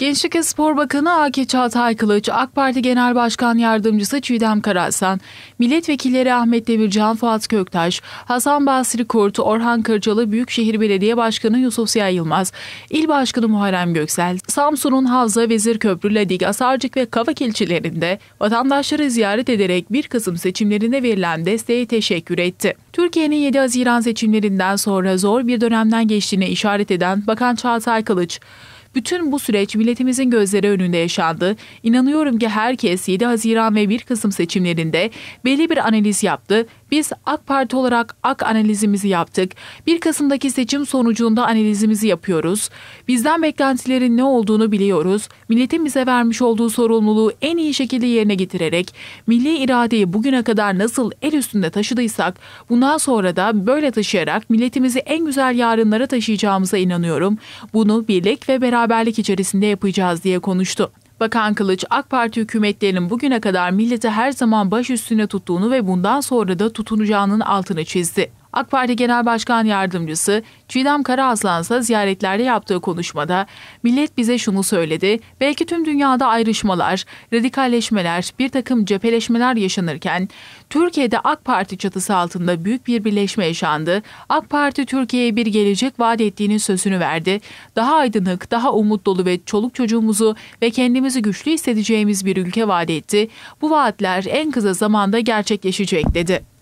Gençlik ve Spor Bakanı AK Çağatay Kılıç, AK Parti Genel Başkan Yardımcısı Çiğdem Karasan, milletvekilleri Ahmet Demircan, Fuat Köktaş, Hasan Basri Kurt, Orhan Kırcalı, Büyükşehir Belediye Başkanı Yusuf Siyah Yılmaz, İl Başkanı Muharrem Göksel, Samsun'un Havza, Vezir Köprü, Ladik, Asarcık ve Kavak ilçelerinde vatandaşları ziyaret ederek 1 Kasım seçimlerinde verilen desteğe teşekkür etti. Türkiye'nin 7 Haziran seçimlerinden sonra zor bir dönemden geçtiğine işaret eden Bakan Çağatay Kılıç, "Bütün bu süreç milletimizin gözleri önünde yaşandı. İnanıyorum ki herkes 7 Haziran ve 1 Kasım seçimlerinde belli bir analiz yaptı. Biz AK Parti olarak AK analizimizi yaptık. 1 Kasım'daki seçim sonucunda analizimizi yapıyoruz. Bizden beklentilerin ne olduğunu biliyoruz. Milletin bize vermiş olduğu sorumluluğu en iyi şekilde yerine getirerek milli iradeyi bugüne kadar nasıl el üstünde taşıdıysak bundan sonra da böyle taşıyarak milletimizi en güzel yarınlara taşıyacağımıza inanıyorum. Bunu birlik ve beraberlik içerisinde yapacağız" diye konuştu. Bakan Kılıç, AK Parti hükümetlerinin bugüne kadar milleti her zaman baş üstüne tuttuğunu ve bundan sonra da tutunacağının altını çizdi. AK Parti Genel Başkan Yardımcısı Çiğdem Karasan ise ziyaretlerde yaptığı konuşmada "Millet bize şunu söyledi, belki tüm dünyada ayrışmalar, radikalleşmeler, bir takım cepheleşmeler yaşanırken Türkiye'de AK Parti çatısı altında büyük bir birleşme yaşandı. AK Parti Türkiye'ye bir gelecek vaat ettiğinin sözünü verdi. Daha aydınlık, daha umut dolu ve çoluk çocuğumuzu ve kendimizi güçlü hissedeceğimiz bir ülke vaat etti. Bu vaatler en kısa zamanda gerçekleşecek" dedi.